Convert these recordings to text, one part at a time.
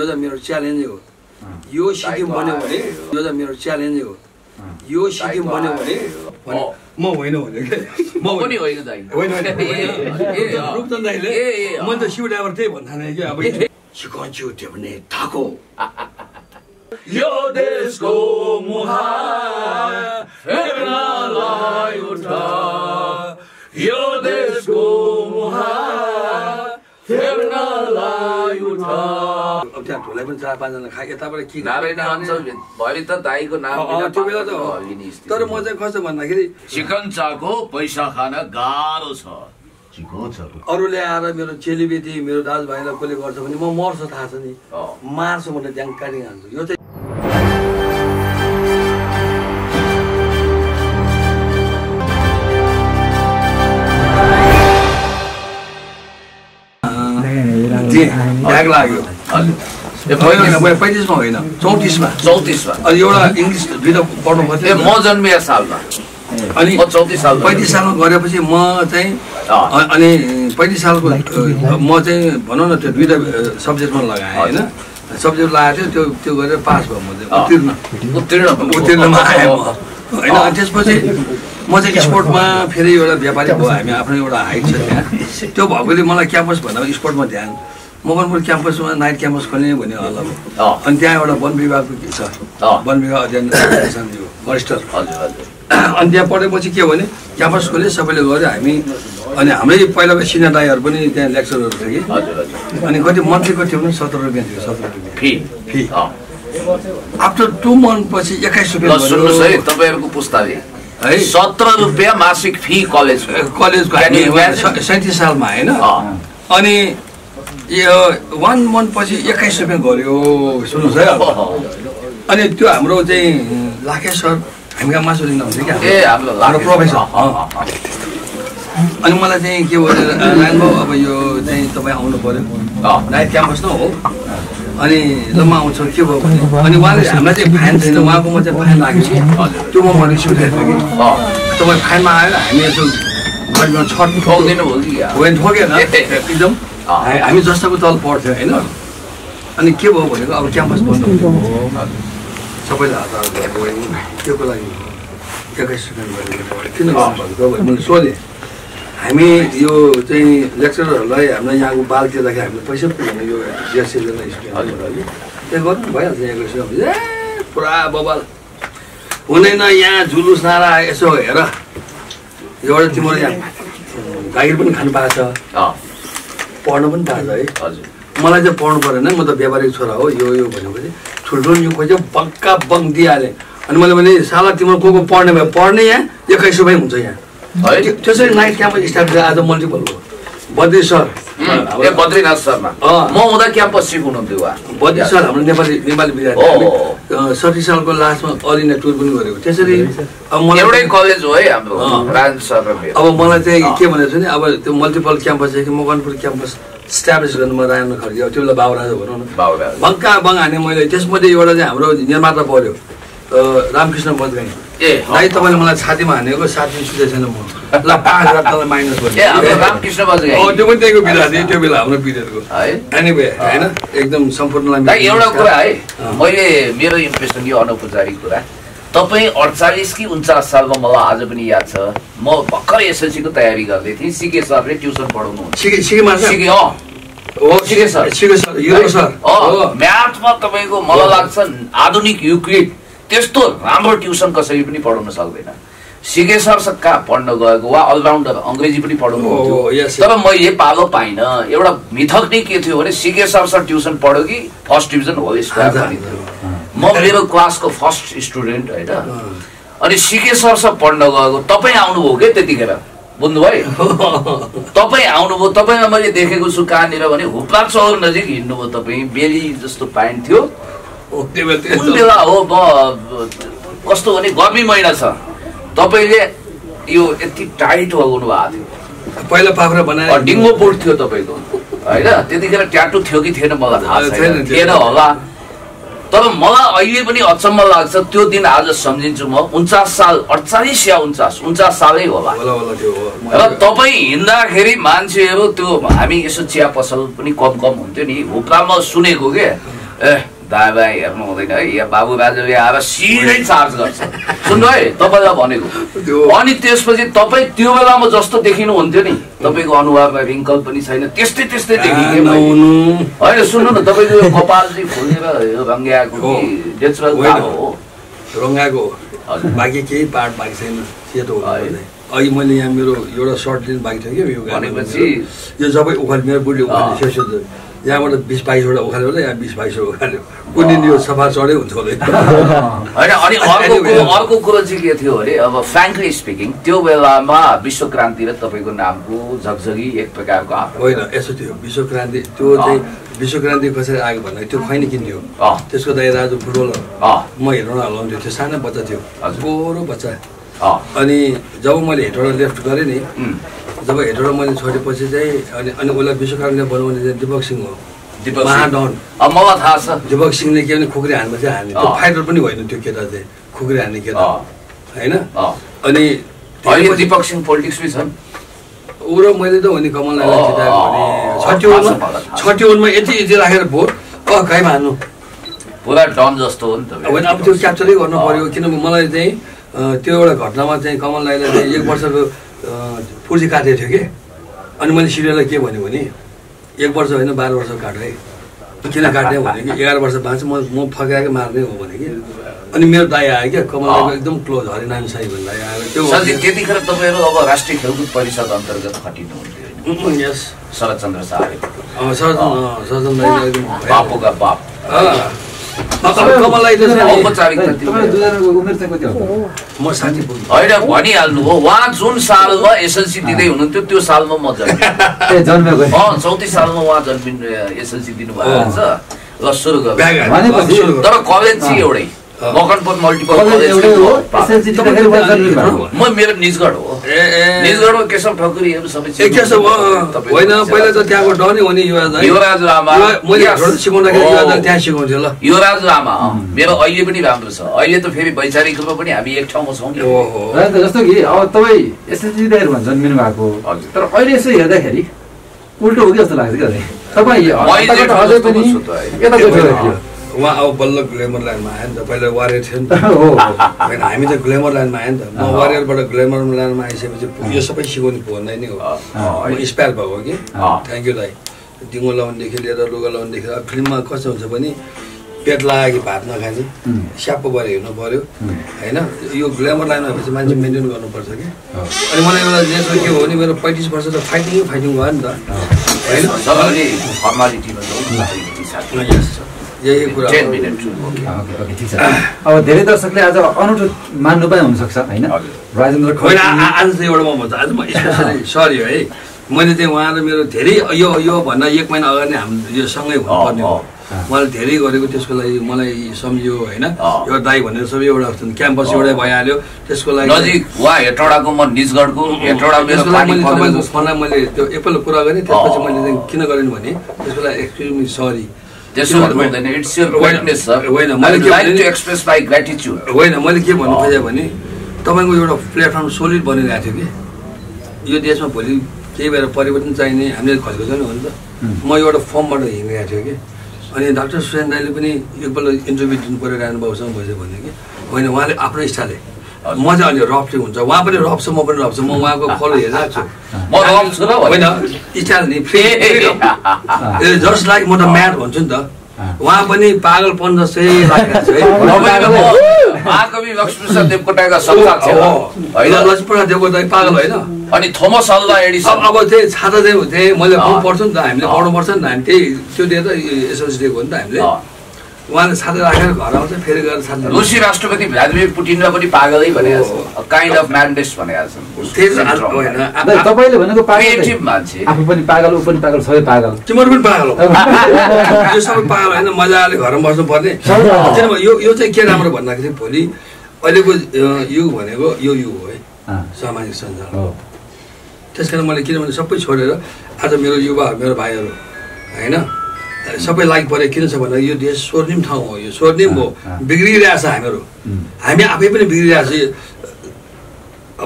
여자 미러 챌린지고 요 시기 뭐냐 원래 여자 미러 챌린지고 요 시기 뭐냐 원래 뭐 왜는 원래 뭐 원래 왜는 다이 왜는 그룹던 다이래 먼저 시우라고 대본 하는 게 아버지 시간주 때문에 타고 Yo desko muha fena la yuta Yo desko muha fena la yuta अब क्या तो लेकिन चार पांच जन खाएंगे तब वाले की ना बेटा हम सब बॉयलिंग तो दाई को नाम तो बेटा तो तो मुझे कौन सा बनना किधर चिकन चाको पैसा खाना गारो सा अरुले आरा मेरो चेली बेटी मेरो दास भाइला कोले गर्छ भने म मर्छ थाहा छ नि मार्छु भने ड्याङ काटिङ हान्छु यो चाहिँ जी ड्याग लाग्यो हजुर यो भएन भए 35 मा होइन 34 मा 34 मा अनि एउटा इंग्लिश दुईटा पढ्नु पर्छ म जन्मिए सालमा अनि 34 साल 35 सालमा गरेपछि म चाहिँ अनि 35 सालको म चाहिँ भनौँ न त्यो दुईटा सब्जेक्टमा लगाएँ हैन सब्जेक्ट लगाएको थियो त्यो त्यो गरेर पास भयो म चाहिँ उत्तीर्ण आएँ म हैन अनि त्यसपछि म चाहिँ स्पोर्टमा फेरि एउटा व्यापारी भयो हामी आफ्नो एउटा हाइट छ त्यहाँ त्यो भएकोले मलाई क्याम्पस भन्दा स्पोर्टमा ध्यान मगनपुर क्याम्पसमा नाइट क्याम्पस खोल्ने भन्ने हल्ला अनि त्यहाँ एउटा वन विभागको के छ वन विभाग अध्ययन मास्टर अनि त्यहाँ पढेपछि के भने क्याम्पस खोले सबैले गरे हामी अनि हाम्रै पहिलाको सिनियर दाइहरू पनि त्यहाँ लेक्चरहरू थिए कि अनि कति मन्थलीको थियो भने 17 रुपैयाँ थियो 17 रुपैयाँ फी आफ्टर 2 मन्थ पछि 21 रुपैयाँ सुन्नुहोस् है तपाईँहरूको पुस्ताले है 17 रुपैयाँ मासिक फी कलेजको 37 सालमा हैन अनि यो 1 मन्थ पछि 21 रुपैयाँ गर्यो सुन्नुहोस् है अनि त्यो हाम्रो चाहिँ लाखे सर हामीका मासु लिन हुन्छ क्या हाम्रो प्रोफेसर अनि मलाई चाहिँ के भन्छ रामबाबु अब यो चाहिँ तपाईँ आउनु पर्यो नाइट क्याम्पस न हो अनि ल म आउँछु के भयो भने अनि उहाँले हामीलाई चाहिँ फाइन छैन उहाँको म चाहिँ फाइन लाग्यो त्यो म भने सुधेर कि तपाईँ फाइनमा आएर हामी यसो घरमा छट ठोक्दैन हो कि होइन ठोकेन एकदम हामी जस्तोको तल पर्थ्यो होइन अनि के भयो भनेको अब क्याम्पस बन्द हुन्छ सबैले आधार गरेको त्यसको लागि 21 रुपैयाँ गरेको किन भन्नुभएको मैले सोधेँ हामी यो चाहिँ लेक्चरहरूलाई हामीलाई यहाँको बाल दिँदाखेरि हामीले पैसा पुग्दैन यो जेएसएलले स्टुडेन्टहरूलाई त्यही गर्नु भइहाल्छ 21 रुपैयाँ पुरा बबाल हुँदैन यहाँ जुलुस नारा यसो हेर एउटा तिम्रो यहाँ गाइर पनि खानु पाएको छ पढ्नु पनि पाएको है हजुर मलाई चाहिँ पढ्नु परेन म त व्यापारिक छोरा हो यो भनेपछि ठुल्ठुलो यो खोज्यो बङ्का बङ दिइहालेँ अनि मैले भने साला तिम्रो को पढ्ने भयो पढ्ने यहाँ 21 रुपैयाँ हुन्छ यहाँ त्यसरी नाइट क्याम्पस स्टार्ट गरेँ आज मल्टिपल हो बद्री सर बद्रीनाथ शर्मा म हुँदा क्याम्पस सिप हुनुहुन्थ्यो बद्री सर हाम्रो नेपाली विद्यार्थी 30 सालको लास्टमा अल इन्डिया टुर पनि गरेको त्यसरी अब मलाई एउटै कलेज हो है हाम्रो राजेन्द्र शर्मा अब मलाई चाहिँ के भनेको छ नि अब त्यो मल्टिपल क्याम्पस छ कि मगनपुर क्याम्पस स्ट्याब्लिस गर्नुमा राजेन्द्र खड्गी अब त्यो बेला बाबुराज भनौँ न बाबुराज बङ्का बङ हाने मैले त्यसमध्ये एउटा चाहिँ हाम्रो निर्माता पऱ्यो रामकृष्ण बजगाई दाइ तपाईँले मलाई छातीमा हानेको 7 दिन सुते छैन म ल 5,000 तल माइनस गर्छु रामकृष्ण बजगाई त्यो पनि त्यहीको विधा थियो त्यो बेला हाम्रो विधेयकको है एनिवे हैन एकदम सम्पूर्णलाई दाइ एउटा कुरा है मैले मेरो इम्प्रेसन यो अनौपचारिक कुरा तपाईँ 48 कि 49 सालमा मलाई आज पनि याद छ म भर्खर एसएलसीको तयारी गर्दै थिएँ सिके सरले ट्युसन पढाउनु म्याथमा तपाईँको मलाई लाग्छ आधुनिक युक्लिड त्यस्तो राम्रो ट्युसन कसरी पनि पढाउन सक्दैन सिके सरसँग पढ्न गएको वा अलराउन्डर अङ्ग्रेजी पनि पढाउनु हुन्थ्यो तर मैले पालो पाइनँ एउटा मिथक नै के थियो भने सिके सरसँग ट्युसन पढ्यो कि फर्स्ट डिभिजन हो स्क्वायर थियो म मेरो क्लासको फर्स्ट स्टुडेन्ट होइन अनि सिके सरसँग पढ्न गएको तपाईँ आउनुभयो क्या त्यतिखेर बुझ्नुभयो तपाईँ आउनुभयो तपाईँमा मैले देखेको छु कहाँनिर भने हुप्ला चौर नजिक हिँड्नुभयो तपाईँ बेली जस्तो पाइन थियो कुन बेला हो कस्तो भने गर्मी महिना छ तपाईँले यो यति टाइट लगाउनु भएको थियो पहिला पाखुरा बनायो डिङ्गो बोर्ड थियो तपाईँको होइन त्यतिखेर ट्याटो थियो कि थिएन मलाई थाहा छैन थिएन होला तर मलाई अहिले पनि अचम्म लाग्छ त्यो दिन आज सम्झिन्छु म 49 साल 48 या 49 सालै होला र तपाईँ हिँड्दाखेरि मान्छेहरू त्यो हामी यसो चिया पसल पनि कम हुन्थ्यो नि हुप्लामा सुनेको के दायाँ हेर्नु हुँदैन है या बाबुबाजुले आएर सिधै चार्ज गर्छ सुन्नु है तपाईलाई भनेको। अनि त्यसपछि तपाई त्यो बेलामा जस्तो देखिनु हुन्थ्यो नि तपाईको अनुहारमा रिङ्कल पनि छैन त्यस्तै त्यस्तै देखिए नहुनु हैन। सुन्नु न तपाईको कपाल चाहिँ फुलेर यो रङ्ग्याको नेचरल हो रङ्ग्याको बाकी केही पार्ट बाकी छैन सेतो हुँदैन। अघि मैले यहाँ मेरो एउटा सर्ट दिन बाकी थियो के यो भनेपछि यो सबै उखाल मेरो बुढी उखाल सेसो यहाँबाट 20-22 वटा उखाल्यो होला यहाँ 20-22 उखाल्यो कुनै यो सफा चढै हुन्छ होला हैन। अनि अर्को कुरा चाहिँ के थियो अरे अब फ्र्याङ्कली स्पिकिङ त्यो बेलामा विश्व क्रान्ति र तपाईको नामको झगझगी एक प्रकारको होइन यसो थियो विश्व क्रान्ति त्यो चाहिँ विश्व क्रान्ति कसरी आयो भन्दा त्यो खैनी किन्थ्यो त्यसको दाइ राजु फुटबलर म हेटौँडा हल्लाउँथ्यो त्यो सानो बच्चा थियो गोरो बच्चा। अनि जब मैले हेटौँडा लेफ्ट गरेँ नि जब हेटौँडा मैले छोडेपछि चाहिँ अनि उसलाई विश्वकर्माले बनाउने चाहिँ दीपक सिंह हो महाडन। अब मलाई थाहा छ दीपक सिंहले के भने खुकुरी हान्नु चाहिँ हान्ने त्यो फाइटर पनि होइन त्यो केटा चाहिँ खुकुरी हान्ने केटा होइन। अनि दीपक सिंह पोलिटिक्समै छन् ऊ र मैले त भने कमलनाथलाई जिताएको भने 61 मा यति राखेर भोट गाईमा हान्नु पुरा डन जस्तो हो नि त होइन। अब त्यो क्याप्चरै गर्नु पर्यो किनभने मलाई चाहिँ त्यो एउटा घटनामा चाहिँ कमलनाथले चाहिँ 1 वर्षको पुर्जी काटेको थियो कि अनि मैले सिरियललाई के भन्यो भने 1 वर्ष होइन 12 वर्ष काटेँ किन काटेँ भने कि 11 वर्ष बाँच्छु म फकाएको मार्ने हो भने कि। अनि मेरो दाइ आयो क्या कमलनाथको एकदम क्लोज हरिनारायण साई भन्दा आयो त्यो त्यतिखेर तपाईँहरू अब राष्ट्रिय खेलकुद परिषद अन्तर्गत खटिनुहुन्थ्यो यस शरदचन्द्र शाहले शरदचन्द्र बापुका बाप भनिहाल्नु हो उहाँ जुन सालमा एसएलसी दिँदै हुनुहुन्थ्यो त्यो सालमा म जन्मेको 34 सालमा उहाँ जन्मिनु एसएलसी दिनुभएको हुन्छ र सुरु गर्नु तर कलेज चाहिँ एउटै मकनपुर मल्टिपल कलेज म मेरो निजगढ हो निजगढमा केशव ठकुरीहरू सबै होइन पहिला त त्यहाँको डनै हो नि युवराज लामा सिकाउँथ्यो ल युवराज लामा मेरो अहिले पनि राम्रो छ। अहिले त फेरि वैचारिक रूपमा पनि हामी एक ठाउँमा छौँ नि जस्तो कि अब तपाईँ एसएलसी दिँदाहरूमा जन्मिनु भएको तर अहिले यसो हेर्दाखेरि उल्टो हो कि जस्तो लाग्छ क्या तपाईँ उहाँ अब बल्ल ग्लेमर लाइनमा आयो नि त पहिला वारियर थियो नि त होइन हामी त ग्लेमर लाइनमा आयो नि त म वारियरबाट ग्लेमर लाइनमा आइसकेपछि यो सबै सिकाउने भन्दै नै हो म इन्सपायर भएको कि थ्याङ्क यू दाइ। डिङ्गो लाउनेदेखि लिएर लुगा लाउनेदेखि अब फिल्ममा कस्तो हुन्छ भने पेट लाग्यो कि भात नखाने स्यापो भएर हिँड्नु पऱ्यो होइन। यो ग्लेमर लाइनमा भएपछि मान्छे मेन्टेन गर्नुपर्छ कि। अनि मलाई एउटा नेचर के हो भने मेरो 35 वर्ष त फाइटिङ भयो नि त होइन यही कुरा। अब धेरै दर्शकले आज अनौठो मान्नु पनि हुनसक्छ होइन राजेन्द्र खड्का आज चाहिँ एउटा म भन्छु आज म स्पेसली सरी है मैले चाहिँ उहाँ र मेरो धेरै यो भन्दा 1 महिना अगाडि नै हाम्रो यो सँगै हुनुपर्ने हो उहाँले धेरै गरेको त्यसको लागि मलाई सम्झियो होइन। यो दाई भनेर सबै एउटा क्याम्पस एउटै भइहाल्यो त्यसको लागि हेटौँडाको म निजगढको हेटौँडा मैले त्यो एप्पल कुरा गरेँ त्यसपछि मैले किन गरेन भने त्यसको लागि एक्सक्युज सरी होइन। मैले के भन्नु खोजेँ भने तपाईँको एउटा प्लेटफर्म सोलिड बनिरहेको थियो कि यो देशमा भोलि केही भएर परिवर्तन चाहिने हामीले खोजेको छ नि हो नि त। म एउटा फर्मबाट हिँडिरहेको थियो कि अनि डाक्टर सुशान्त दाईले पनि एकपल्ट इन्टरभ्यू दिनु पऱ्यो रानुबाबुसँग मैले भने कि होइन उहाँले आफ्नो स्टाइलले म चाहिँ अलि रफ हुन्छ उहाँ पनि रफ छ म पनि रफ छु म उहाँको फलो हेरिरहेको छु होइन स्टाइल नि जस्ट लाइक म त म्याड भन्छु नि त उहाँ पनि पागल पन जस्तै लक्ष्मीप्रसाद देवकोटा पागल होइन। अनि थोमस अल्वा एडिसन अब त्यही छाता चाहिँ मैले पढ्छु नि त हामीले पढ्नुपर्छ नि त हामी त्यही त्यो दिएर एसएलसी दिएको हो नि त हामीले उहाँले छाता राखेर घर आउँछ फेरि गएर छाता रुसी राष्ट्रपति भ्लादिमिर पुटिनलाई पनि पागलै भनेको छ काइन्ड अफ म्याडनेस भनेको छ। तपाईँले भनेको क्रिएटिभ मान्छे आफू पनि पागल ऊ पनि पागल सबै पागल तिम्रो पनि पागल हो यो सबै पागल होइन मजाले घरमा बस्नुपर्ने किनभने यो चाहिँ के राम्रो भन्दाखेरि भोलि अहिलेको युग भनेको यो युग हो है सामाजिक सञ्जाल हो। त्यस कारण मैले किनभने सबै छोडेर आज मेरो युवाहरू मेरो भाइहरू होइन सबै लाइक पऱ्यो किन छ भन्दा यो देश स्वर्णिम ठाउँ हो यो स्वर्णिम हो बिग्रिरहेछ हामीहरू हामी आफै पनि बिग्रिरहेछ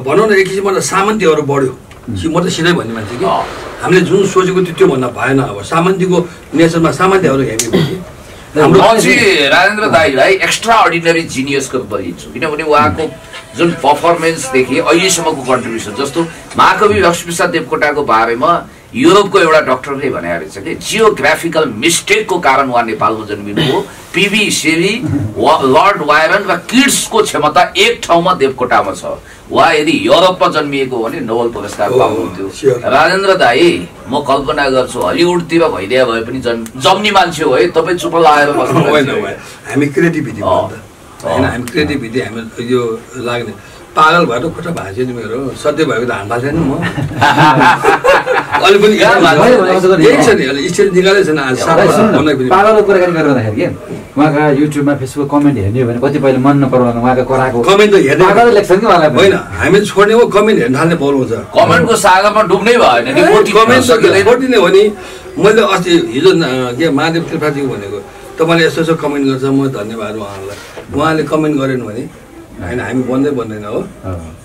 भनौँ न एक किसिमबाट सामन्तीहरू बढ्यो म त सिधै भन्ने मान्छे कि हामीले जुन सोचेको त्यो त्योभन्दा भएन। अब सामन्तीको नेचरमा सामन्तीहरू हेर्ने कि राजेन्द्र दाईलाई एक्स्ट्रा अर्डिनरी जिनियसको बलिन्छु किनभने उहाँको जुन परफर्मेन्स देखि अहिलेसम्मको कन्ट्रिब्युसन जस्तो महाकवि लक्ष्मीप्रसाद देवकोटाको बारेमा युरोपको एउटा डाक्टरले भनेको रहेछ कि जियोग्राफिकल मिस्टेकको कारण उहाँ नेपालमा जन्मिनुभयो। पीबी शेरी लर्ड वायरन र किड्सको क्षमता एक ठाउँमा देवकोटामा छ। उहाँ यदि युरोपमा जन्मिएको हो भने नोबेल पुरस्कार पाउनुहुन्थ्यो। राजेन्द्र दाई म कल्पना गर्छु हलिउडतिर भइदिया भए पनि जम्नी मान्छे हो है तपाईँ चुप लागेर बस्नु भएन। हामी क्रिएटिभिटी हैन हामी क्रिएटिभिटी हामी यो लाग्ने पागल भएर खुट्टा भाँच्यो नि मेरो सधैँ भएको त हाम भाँच्यो नि म अलि पनि स्टेट निकालेछ पागलको कुराकानी गर्दाखेरि के उहाँका युट्युबमा फेसबुक कमेन्ट हेर्ने हो भने कतिपयले मन नपराउनु उहाँको कराको कमेन्ट हेर्दै लेख्छन् कि उहाँलाई होइन हामीले छोड्ने हो कमेन्ट हेर्न थाल्ने बोलाउँछ कमेन्टको सागरमा डुब्नै भएन नि कमेन्ट सकिँदै नै हो नि। मैले अस्ति हिजो के महादेव त्रिपाठी भनेको तपाईँले यस्तो यस्तो कमेन्ट गर्छ म धन्यवाद उहाँलाई उहाँले कमेन्ट गरेन भने होइन हामी बन्दै बन्दैन हो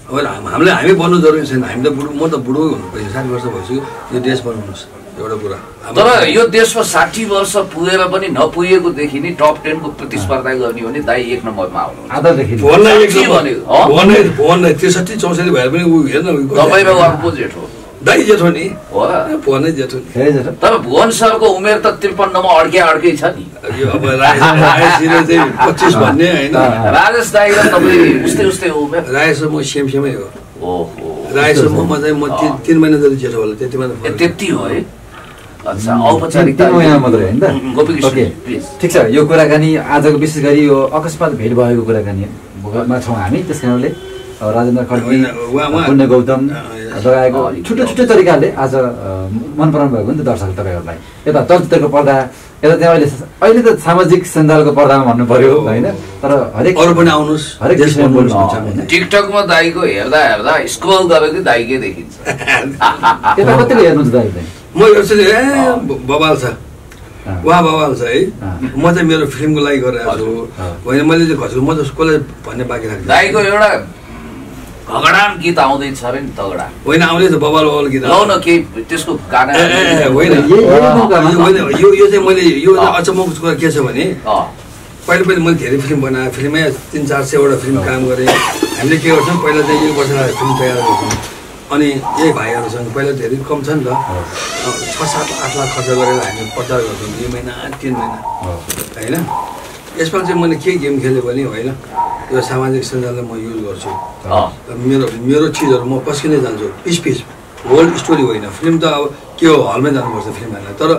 अब हामीलाई हामी बन्नु जरुरी छैन। हामी त बुढो म त बुढो हुनुपर्छ 60 वर्ष भइसक्यो यो देश बनाउनुहोस् एउटा कुरा तर यो देशमा 60 वर्ष पुगेर पनि नपुगेकोदेखि नै टप 10 को प्रतिस्पर्धा गर्ने हो भने दाइ एक नम्बरमा आउनु आधादेखि फोनलाई एक नम्बर फोनलाई 63 64 भएर पनि उ हेर्न तपाईमा उहाँको जेठ हो दाइ जेठ हो नि हो फोनै जेठ हो नि तर भुवन सरको उमेर त 53 मा अड्कै छ नि यो अब राजेशले चाहिँ 25 भन्ने हैन राजेश दाइ र तपाईँ उस्तै उमेर राजेश म सेमसेमै हो ओहो राजेश म चाहिँ म 3 महिना जति जेठ होला त्यति मात्र ए त्यति हो है अच्छा औपचारिकता महिना मात्रै हैन गोपीकृष्ण प्लिज ठीक छ यो कुराकानी आजको विशेष गरी यो अकस्मात भेट भएको कुराकानी भोगमा छौं हामी त्यसकारणले राजेन्द्र खड्गी पुण्य गौतम लगाएको छुट्टै छुट्टै तरिकाले आज मन पराउनु भएको नि दर्शक तपाईहरुलाई यता चलचित्रको पर्दा यता चाहिँ अहिले त सामाजिक सञ्जालको पर्दामा भन्नु पर्यो हैन तर हरेक अरु पनि आउनुस् हरेक किसिमको बोल्नुहुन्छ टिकटकमा दाइको हेर्दा हेर्दा स्क्रल गरेको दाइकै देखिन्छ यता कतिले हेर्नुहुन्छ दाइ म हेर्छु ए बबाल छ वाह बबाल छ है म चाहिँ मेरो फिल्मको लागि गरेको छु हैन मैले चाहिँ घस्छु म चाहिँ कसले भन्ने बाकी राख्छु दाइको एउटा भगडान गीत आउँदै छ रे नि तगडा होइन आउँदै छ बबल बबल गीत ल न के त्यसको गाना होइन यो यो चाहिँ मैले यो अचम्मको कुरा के छ भने पहिले पनि मैले धेरै फिल्म बनाए फिल्ममै 300-400 वटा फिल्म काम गरे। हामीले के गर्छौँ पहिला चाहिँ यो वर्ष फिल्म तयार गर्छौँ अनि यही भाइहरू छन् पहिला धेरै कम छन् र 6-7-8 लाख खर्च गरेर हामी प्रचार गर्छौँ 2 महिना 3 महिना होइन। यसमा चाहिँ मैले के गेम खेलेँ भने होइन यो सामाजिक सञ्जाललाई म युज गर्छु मेरो मेरो चिजहरू म पस्किँदै जान्छु पिस पिस होल स्टोरी होइन फिल्म त अब के हो हलमै जानुपर्छ फिल्म हेर्न तर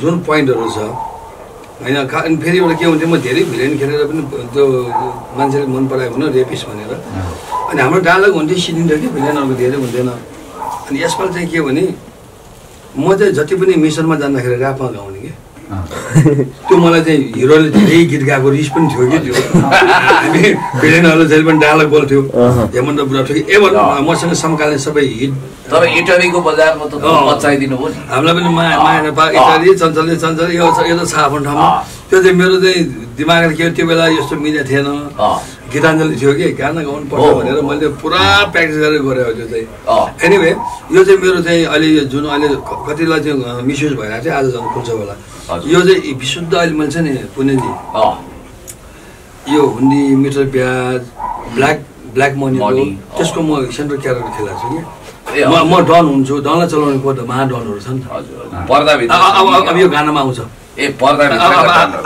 जुन पोइन्टहरू छ होइन अनि फेरि एउटा के हुन्थ्यो म धेरै भिलेन खेलेर पनि त्यो मान्छेले मन पराएको हुन रेपिस भनेर अनि हाम्रो डायलग हुन्थ्यो सिनिन्थ्यो कि भिलेनहरूको धेरै हुँदैन। अनि यसपालि चाहिँ के भने म चाहिँ जति पनि मिसनमा जाँदाखेरि ऱ्यापमा गाउने कि त्यो मलाई चाहिँ हिरोले धेरै गीत गाएको रिस पनि थियो कि त्यो हामी भिलेनहरूले जहिले पनि डायलग बोल्थ्यो हेमन्त बुढा थियो कि ए भन्नु मसँग समकालीन सबै हिट तर इटरीको बजारमा त बचाइदिनु भयो हामीलाई पनि माया नेपाल इटरी चञ्चले चञ्चले यो त छापन ठाउँमा त्यो चाहिँ मेरो चाहिँ दिमागले के त्यो बेला यस्तो मिडिया थिएन गीताञ्जली थियो कि गाना गाउनु पर्छ भनेर मैले पुरा प्र्याक्टिस गरेर गरेँ त्यो चाहिँ एनिवे यो चाहिँ मेरो चाहिँ अहिले यो जुन अहिले कतिलाई चाहिँ मिसयुज भइरहेको थियो आजसम्म खुल्छ होला यो चाहिँ विशुद्ध अहिले मैले छ नि पुनेजी यो हुन्डी मिटर प्याज ब्ल्याक ब्ल्याक मनी त्यसको म सेन्ट्रल क्यारेक्टर खेलाएको छु कि म डन हुन्छु डनलाई चलाउने को त महाडनहरू छन् अब यो गानामा आउँछ ए पर्दा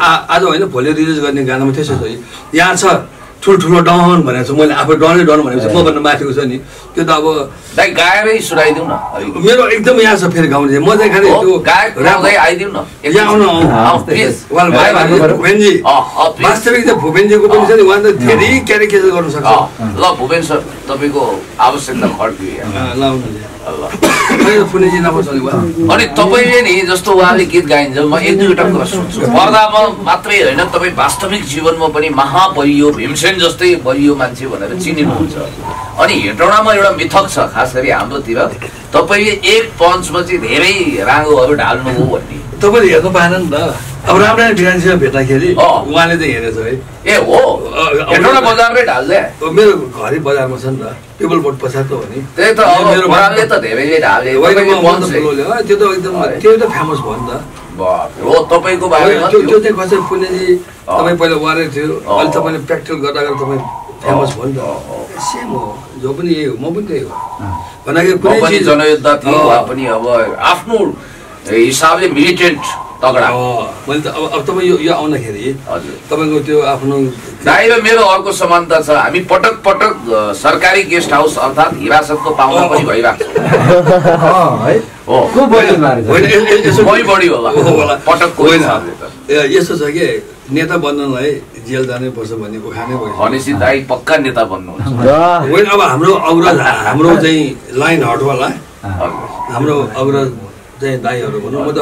आज होइन भोलि रिलिज गर्ने गानामा त्यसै छ यहाँ छ ठुल्ठुलो डन भनेको छु मैले आफै डनै डन भनेपछि म गर्न माथेको छ नि त्यो त अब दाइ गाएरै सुनाइदिउँ न मेरो एकदम यहाँ छ फेरि गाउने म चाहिँ खाने त्यो गायक राम्रै आइदिउँ न यहाँ आउनु प्लिज वाल भाइ भुपेनजी वास्तविक चाहिँ भुपेनजीको पनि छ नि उहाँ त धेरै क्यारेक्टर गर्न सक्छ ल भुपेन सर तपाईको आवश्यकता खड्कियो यहाँ ल मैले पुनेजी नम्बर चल्यो अनि तपाईले नि जस्तो उहाँले गीत गाइन्छ म एक दुईवटा कुरा सुन्छु पर्दामा मात्रै हैन तपाई वास्तविक जीवनमा पनि महाबलियो भीमसेन जस्तै बलियो मान्छे भनेर चिनिनुहुन्छ। अनि हेटौडामा एउटा मिथक छ खास गरी हाम्रोतिर तपाईँले एक पञ्चमा चाहिँ धेरै राङ्गोहरू ढाल्नुभयो भन्ने तपाईँले हेर्नु पाएन नि त अब राम्रो भिरान्सीमा भेट्दाखेरि उहाँले चाहिँ हेरेछ है ए हो हेटौडा बजारमै ढाल्दै मेरो घरै बजारमा छ नि त टेबल बोर्ड पछाडि भने त्यही त अब मेरो बाबुले त धेरैले ढाले त्यो त एकदम त्यो त फेमस भयो नि त हो तपाईको बारेमा त्यो चाहिँ कसरी पुनेजी तपाई पहिला वारे थियो अहिले तपाईले प्र्याक्टिकल गर्दा गर्दा तपाई फेमस भयो नि त सेम हो जो पनि यही हो म पनि त्यही हो भनेको कुनै चीज जनयुद्ध थियो वा पनि अब आफ्नो हिसाबले मिलिटेन्ट तगडा हो मैले त अब तपाई यो आउँदाखेरि हजुर तपाईको त्यो आफ्नो दाइरो मेरो अर्को समानता छ हामी पटक पटक सरकारी गेस्ट हाउस अर्थात हिरासतको पाउन पनि भइराछ है हो को बढी मार्छ यसो बढी होला पटक होइन यसो छ के नेता बन्नलाई जेल जानै पर्छ भन्ने उखानै भयो भनेसी दाइ पक्का नेता बन्नु होइन अब हाम्रो अग्रज हाम्रो चाहिँ लाइन हट होला हाम्रो अग्रज चाहिँ दाइहरु भन्नु म त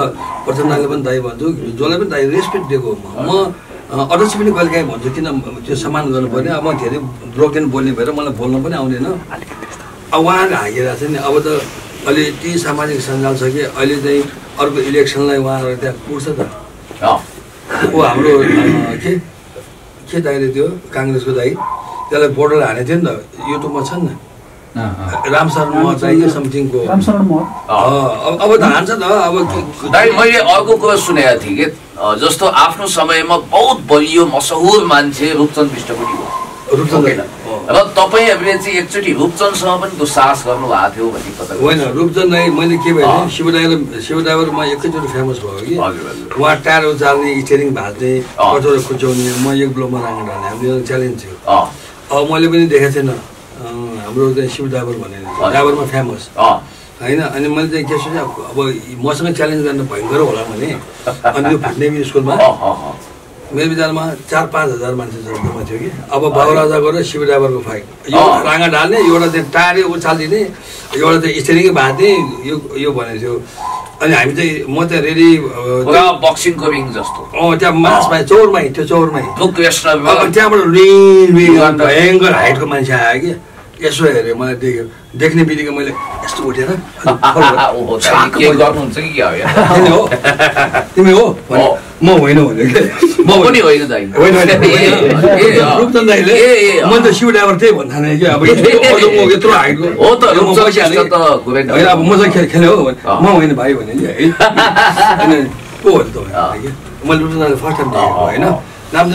प्रचण्डले पनि दाइ भन्छु जसले पनि दाइ रेस्पेक्ट दिएको म अरूले पनि गलकाइ भन्छु किन त्यो सम्मान गर्नुपर्ने अब म धेरै ब्रोकन बोल्ने भएर मलाई बोल्न पनि आउँदैन अब उहाँले हागेरा छ नि अब त अहिले ती सामाजिक सञ्जाल छ कि अहिले चाहिँ अर्को इलेक्सनलाई उहाँहरु त्यहाँ पुर्छ त हो हाम्रो के दाइले त्यो कांग्रेसको दाइ त्यसलाई बोर्डर हानेथे नि त युट्युबमा छ नि रामशरण म चाहिए समथिंग को रामशरण म अब धान्छ त अब दाइ मैले अर्को कुरा सुनेको थिए के जस्तो आफ्नो समयमा बहुत बलियो मशहुर मान्छे रूपचन्द विष्टकोटी हो रूपचन्द हैन र तपाईहरुले चाहिँ एकचोटी रूपचन्दसँग पनि दुस्साहस गर्नु भएको थियो भन्ने पत्ता होइन रूपचन्द नै मैले के भने शिवदाइवर म एकैचोटी फेमस भयो कि वा टारो जाल्ने स्टीयरिङ भाज्ने कटोरा खुचाउने म एक ब्लोमा राङ्गा हाल्ने हाम्रो च्यालेन्ज थियो अब मैले पनि देखेको छैन हाम्रो चाहिँ शिव ड्राइभर भनेर ड्राइभरमा फेमस हैन अनि मैले चाहिँ के सोचे अब मसँग च्यालेन्ज गर्न भयंकर होला भने अनि यो भन्ने स्कुलमा मेरो विचारमा 4-5 हजार मान्छे जम्मा थियो कि अब बाबुराजाको र शिव ड्राइभरको फाइट यो रांगा ढाल्ने एउटा चाहिँ टारे उचालिदिने एउटा चाहिँ स्टेरिङ भात्ने यो भनेको थियो अनि हामी चाहिँ म चाहिँ रेडी बक्सिङ कोविङ जस्तो त्यहाँ मासमा चौरमा हिँड्थ्यो चौरमा त्यहाँबाट भयङ्कर हाइटको मान्छे आयो कि यसो हेरे मलाई देख्यो देख्ने बित्तिकै मैले यस्तो उठेर तिमी हो म होइन भने म पनि होइन रूपचन्द दाइले म त शिव ड्राइभर त्यही भन्नु कि अब यत्रो हाइटको हो त अब मसँग खेल्यो हो म होइन भाइ भने को हो त मैले रूपचन्द दाइले फर्स्ट टाइम देखेको होइन नाम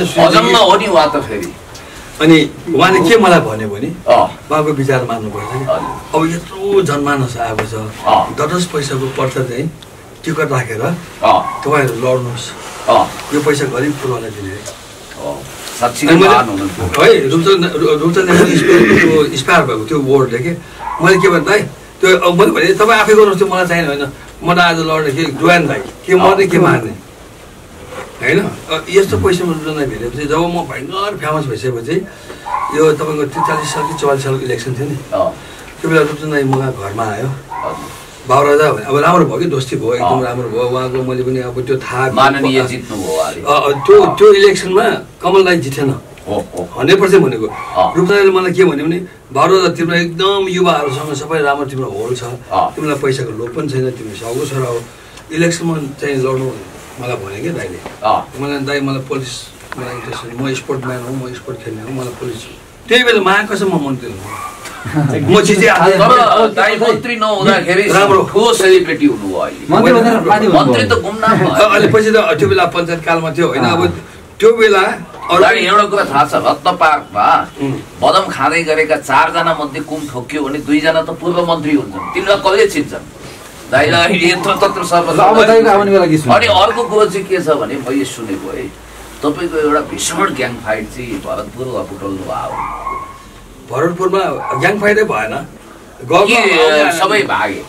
हो नि वा त फेरि अनि उहाँले के मलाई भन्यो भने बाबुको विचार मान्नुपर्छ कि अब यत्रो जनमानस आएको छ 10 पैसाको पर्चा चाहिँ टिकट राखेर तपाईँहरू लड्नुहोस् यो पैसा गरिब कुरालाई दिने है रूपचन्दको इन्स्पायर भएको त्यो वर्डले के मैले के भन्दा त्यो मैले भने तपाईँ आफै गर्नुहोस् मलाई चाहिएन होइन म त आज लड्ने के जोइन भाइ के मर्ने के मार्ने हैन यस्तो पैसा रुपचन्दलाई भेटेपछि जब म भयंकर फेमस भइसकेपछि यो तपाईको 43 साल कि 44 सालको इलेक्सन थियो नि त्यो बेला रुपचन्द दाइ मलाई घरमा आयो बाबुराजा भने अब राम्रो भयो कि दोस्ती भयो एकदम राम्रो भयो उहाँको मैले पनि अब त्यो थाहा माननीय जित्नु भयो त्यो इलेक्सनमा कमल दाइ जितेन 100% भनेको रुपचन्द दाइले मलाई के भन्यो भने बाबुराजा तिम्रो एकदम युवाहरुसँग सबै राम्रो तिम्रो होल छ तिमीलाई पैसाको लोभ पनि छैन तिमी सगो छोरा हो इलेक्सनमा चाहिँ लड्नु मलाई भने के दाइले मलाई दाइ मलाई पुलिस मलाई इन्ट्रेस्ट छैन म स्पोर्ट म्यान हो म स्पोर्ट खेल्ने हो मलाई पुलिस त्यही बेला महाकसम्म मन थियो म छिजे तर दाइ मन्त्री नहुँदाखेरि ठो सेलिब्रिटी हुनुभयो अहिले मन्त्री त गुमनाम भयो अहिले पछि त त्यो बेला पञ्चायत कालमा थियो होइन अब त्यो बेला अनि एउटा कुरा थाहा छ रत्न पार्कमा बदम खाँदै गरेका 4 जना मध्ये कुम ठोक्यो भने 2 जना त पूर्व मन्त्री हुन्छन् तिनीलाई कसले छिन्छन् दाइलाई यत्रो तत्रो सर्व अनि अर्को कुरो चाहिँ के छ भने मैले सुनेको है तपाईको एउटा भीषण ग्याङ फाइट चाहिँ भरतपुर अपुटल्नु भयो भरतपुरमा ग्याङ फाइटै भएन सबै भागे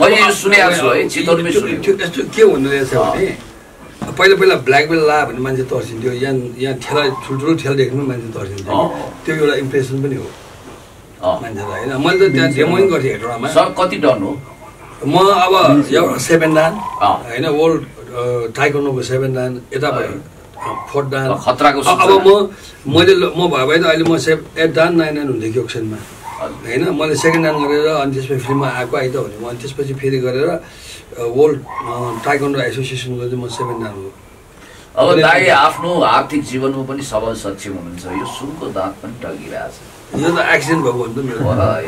मैले यो सुनेको छु है चितवनमै सुनेको थियो त्यस्तो के हुनु रहेछ भने पहिला पहिला ब्ल्याक बेल ला भन्ने मान्छे तर्सिन्थ्यो यहाँ ठेला ठुल्ठुलो ठेला देख्नु मान्छे तर्सिन्थ्यो त्यो एउटा इम्प्रेसन पनि हो मान्छेलाई होइन मैले त त्यहाँ डेमोइन गर्थेँ हेटौँडामा सर कति डन हो म अब एउटा 7 डान हैन वर्ल्ड टाइक्वान्डोको 7 डान यता भयो 4 डान खतराको अब म भए भए त अहिले म 8 डान 9 डान हुन्थ्यो ओक्सनमा हैन मैले 2nd डान गरेर अनि त्यसपछि फिल्ममा आएको आइ त भने म त्यसपछि फेरि गरेर वर्ल्ड टाइक्वान्डो एसोसिएसनको चाहिँ म 7 डान हो अब दाइ आफ्नो आर्थिक जीवनमा पनि सबल सक्षम हुनुहुन्छ यो सुनको दाँत पनि टगिरहेछ यो त एक्सिडेन्ट भएको हो नि त मेरो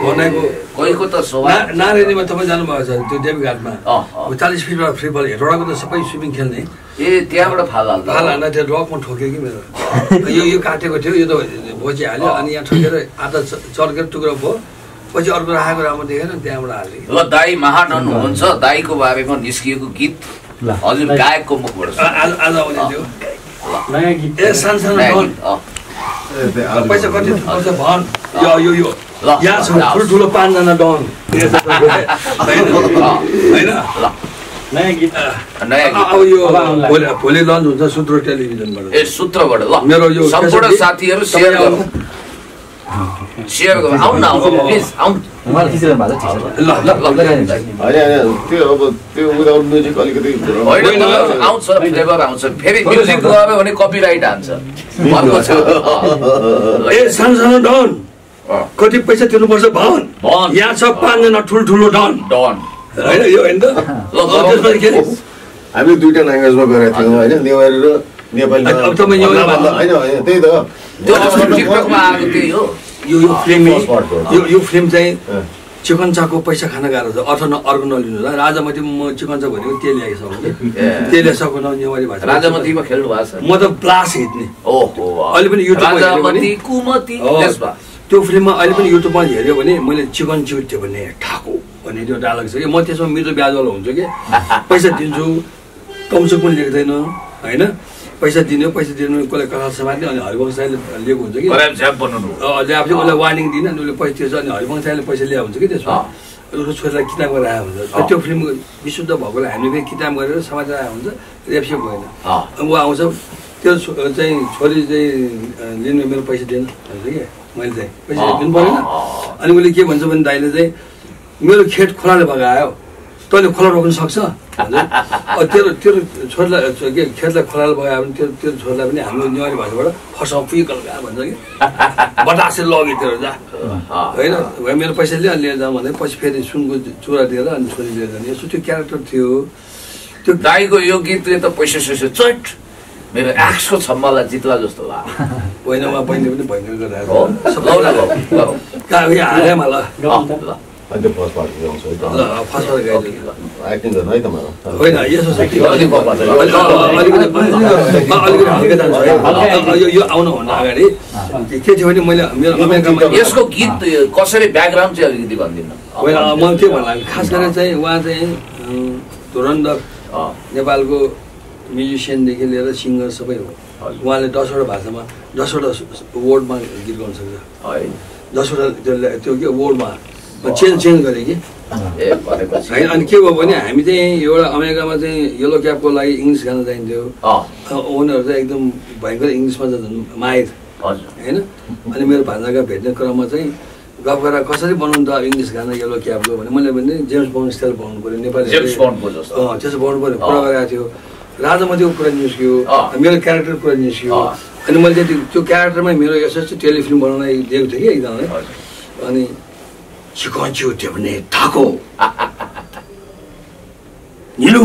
भनेको कोहीको त सोभा नारेनीमा तपाईं जानु भएको छ त्यो देवीघाटमा 40 फिटमा फ्री बल हेडोडाको त सबै स्विमिङ खेल्ने ए त्यहाँबाट फाल हाल्दा फाल हाल्दा त्यो रकमा ठोक्यो कि मेरो यो यो काटेको थियो यो त भोजी हाल्यो अनि यहाँ ठोकेर आधा चर्केर टुक्रो भयो पछि अर्को राखेको राम्रो देखेर त्यहाँबाट हाल्यो ल दाई महानन हुन्छ दाईको बारेमा निस्किएको गीत हजुर गायकको मुखबाट आज आउने थियो नयाँ गीत ए सानसानो पैसा कति पर्छ भन यो यो यहाँ छ ठुल्ठुलो 5 जना डन हैन ल नयाँ गीत अब यो भोलि लन्च हुन्छ सूत्र टेलिभिजनबाट ए सूत्रबाट ल मेरो यो सम्पूर्ण साथीहरु शेयर गर्नु आउन न प्लिज आउन मलाई किसिम भन्छ ल ल हैन हैन त्यो अब त्यो विदाउट म्युजिक अलिकति हैन आउँछ फ्लेभर आउँछ फेरि म्युजिक गयो भने कपिराइट हान्छ ए सानसानो डन कति पैसा तिर्नुपर्छ भन यहाँ छ 5 जना ठुल्ठुलो डन डन हैन यो हैन ल त्यसपछि के हामी दुईटा ल्याङ्ग्वेजमा गरेका थियौ हैन नेवारी र नेपाली अब त म यो हैन त्यही त त्यो टिकटकमा आएको त्यही हो यो फिल्म चाहिँ चिकनचाको पैसा खान गाह्रो छ अर्थ न अर्को नलिनु होला राजामतीमा म चिकनचा भनेको त्यही ल्याएको छ त्यसले सको न नेवारी भाषा राजामतीमा खेल्नु भएको छ म त ब्लास हिट्ने ओहो अहिले पनि युट्युबमा राजामती कुमती त्यसबा त्यो फिल्ममा अहिले पनि युट्युबमा हेर्यो भने मैले चिकन चिउट्यो भने ठाको भन्ने त्यो डायलग छ के म त्यसमा मिठो ब्याजवाला हुन्छु के पैसा दिन्छु कमसो पनि लेख्दैन हैन पैसा दिने पैसा दिने कसले कथा समात्ने अनि हरिवंश साईले लिएको हुन्छ कि बराबर झ्याप बनाउनु हो झ्याप चाहिँ मलाई वार्निङ दिन अनि उले पैसा तिर्छ अनि हरिवंश साईले पैसा ल्याएको हुन्छ कि त्यसमा उसको छोरालाई किताब गराएको हुन्छ त्यो फिल्म विशुद्ध भएकोले हामीले किताब गरेर समाज आएको हुन्छ रेप्से भएन अब उ आउँछ त्यो चाहिँ छोरी चाहिँ लिनु मेरो पैसा दिएन भन्छ के मैले चाहिँ पैसा दिनु परेन अनि उले के भन्छ भने दाइले चाहिँ मेरो खेत खोलाले बगायो तैँले खोला रोक्न सक्छ तेरो तेरो छोरालाई के खेतलाई खोलाले बगायो भने तेरो तेरो छोरालाई पनि हाम्रो नेवारी भाषाबाट फसाउ पुगेको गयो भन्छ कि बतासे लग्यो तेरो जा होइन मेरो पैसा लिएर जाउँ भने पछि फेरि सुनको चुरा दिएर अनि छोरी लिएर जाने यसो त्यो क्यारेक्टर थियो त्यो दाईको यो गीतले त पैसा सैसा चट मेरो एक्सको छम्मालाई जित्ला जस्तो भयो होइन उहाँ बहिनी पनि भइरहेको गराएर अनि फर्स्ट पार्ट हुन्छ है त ल फर्स्ट पार्ट गाइज एक्टिङ गर्न है त मलाई हैन यसो सक्ति अलि बब्बा अलि हल्का जान्छ है यो यो आउनु भन्दा अगाडि के थियो भने मैले मेरो यसको गीत कसरी ब्याकग्राउन्ड चाहिँ अलिकति भन्दिनु हैन म के भन्ला खास गरेर चाहिँ उहाँ चाहिँ धुरन्धर नेपालको म्युजिशियन देखि लिएर सिङ्गर सबै हो उहाँले 10वटा भाषामा 10वटा वर्डमा गीत गाउन सक्छ हैन 10वटा त्यो के वर्डमा चेन्ज गरेँ कि होइन अनि के भयो भने हामी चाहिँ एउटा अमेरिकामा चाहिँ येलो क्यापको लागि इङ्ग्लिस गान जाइन्थ्यो उनीहरू चाहिँ एकदम भयङ्कर इङ्ग्लिसमा माहिर होइन अनि मेरो भान्जाका भेट्ने क्रममा चाहिँ गफ गरेर कसरी बनाउनु त इङ्ग्लिस गाना येलो क्यापको भने मैले भने जेम्स बन्ड स्टाइल बनाउनु पऱ्यो नेपाली त्यसो बनाउनु पऱ्यो कुरा गरेको थियो राजामतीको कुरा निस्क्यो मेरो क्यारेक्टर कुरा निस्क्यो अनि मैले त्यो क्यारेक्टरमै मेरो यसो टेलिफिल्म बनाउन दिएको थिएँ कि एकजनालाई अनि चिकन चिउट्यो भने ठाको निलु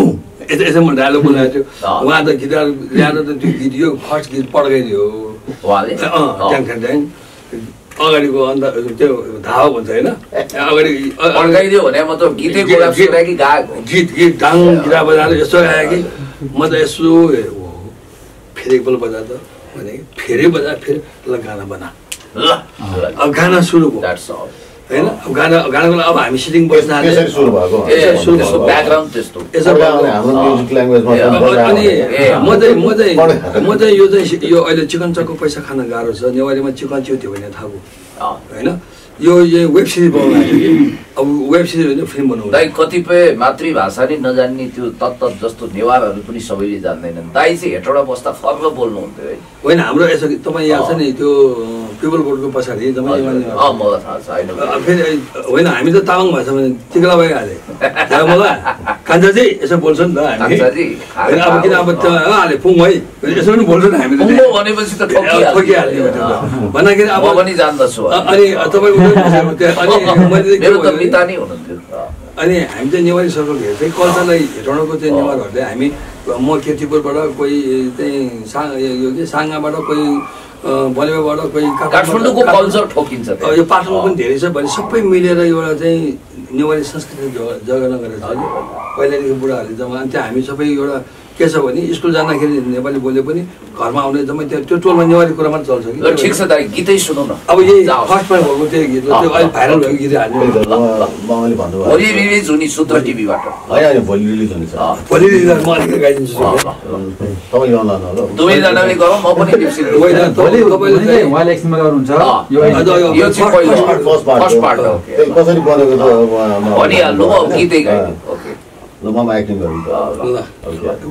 यसमा डायलग बोलाएको थियो उहाँ त गिटार ल्याएर त त्यो गीत यो फर्स्ट गीत पड्काइदियो उहाँले ट्याङ अगाडिको अन्त त्यो धावा भन्छ होइन अगाडि पड्काइदियो भने म त गीतै कि गीत गीत डाङ गिटार बजाएर यस्तो गायो कि म त यसो फेरि एकपल बजा त भने फेरि बजा फेरि ल गाना बना ल अब गाना सुरु भयो हैन अब गाना गानाको अब हामी सिटिङ बस्न आले सुरु भएको त्यसको ब्याकग्राउन्ड त्यस्तो हाम्रो म्युजिक ल्याङ्ग्वेजमा अनि म चाहिँ यो अहिले चिकन चको पैसा खान गाह्रो छ नेवारीमा चिकन चिउट्यो भने थाहा भयो हैन यो वेब सिरिज बनाउनु अब वेब सिरिज होइन फिल्म बनाउनु दाइ कतिपय मातृभाषा नै नजान्ने त्यो तत्त जस्तो नेवारहरू पनि सबैले जान्दैनन् दाइ चाहिँ हेटौडा बस्दा फर्क बोल्नु हुन्थ्यो है होइन हाम्रो यसो तपाईँ यहाँ छ नि त्यो पिपल बोर्डको पछाडि जम्मै मलाई थाहा छ फेरि होइन हामी त तामाङ भाषामा टिक्ला भइहाले मलाई कान्छाजी यसो बोल्छ नि त हामी अब किन अब हाले पुङ है यसो पनि बोल्छ नि हामीले भनेपछि त ठोकिहाल्ने भन्दाखेरि अब पनि जान्दछु अनि तपाईँ मेरो त पिता नै हुनुहुन्थ्यो अनि हामी चाहिँ नेवारी सर्कलले चाहिँ कल्चरलाई हेटाउनको चाहिँ नेवार गर्दै हामी म केतीपुरबाट कोही चाहिँ यो के साङाबाट कोही बलेवाबाट कोही काठमाडौँको कल्चर ठोकिन्छ यो पाटनमा पनि धेरै छ भने सबै मिलेर एउटा चाहिँ नेवारी संस्कृति जगेर्ना गरेको छ। पहिलादेखि बुढाहरूले जम्मा त्यो हामी सबै एउटा के छ भने स्कुल जाँदाखेरि नेपाली बोले पनि घरमा आउने जम्मै त्यो टोलमा नेवारी कुरा मात्र चल्छ कि। ठिक छ दाइ गीतै सुनौ न। अब यही फर्स्ट मा भएको त्यो गीत त्यो अहिले भाइरल भएको गीत हाल्नु ल ल मलाई भन्नु भयो। भोलि रिलिज हुने सूत्र टिभीबाट। हैन भोलि रिलिज हुन्छ। भोलि रिलिज म अहिले गाइदिन्छु। तपाईँ ल ल ल दुबै जनाले गरौ म पनि लिप्सिङ दुबै जना भोलि तपाईले उहाँले एकछिनमा गर्नुहुन्छ। यो चाहिँ पहिलो फर्स्ट पार्ट हो। कसरी बनेको त अनि हाल्नु अब गीतै गाइदिनु। ओके लोमामा एक्टिङ गर्नुहुन्छ ल